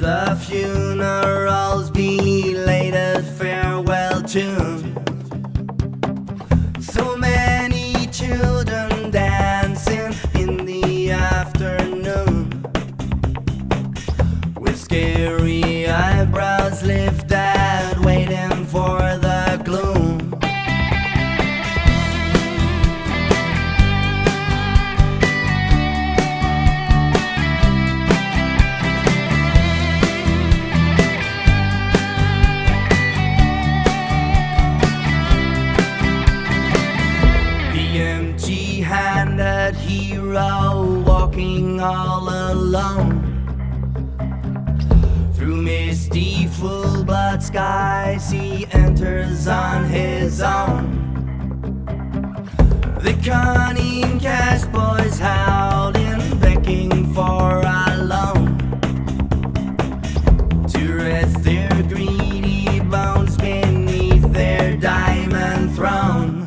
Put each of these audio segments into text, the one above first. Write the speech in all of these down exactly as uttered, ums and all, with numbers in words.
By the funeral's belated farewell tune, so many children dancing in the afternoon, with scary eyebrows lifted, waiting for the gloom. Empty-handed hero walking all alone through misty full-blood skies, he enters on his own. The cunning cash boys howling, begging for a loan to rest their greedy bones beneath their diamond throne.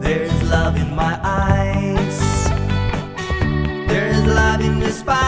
There's love in my eyes, there's love in this body.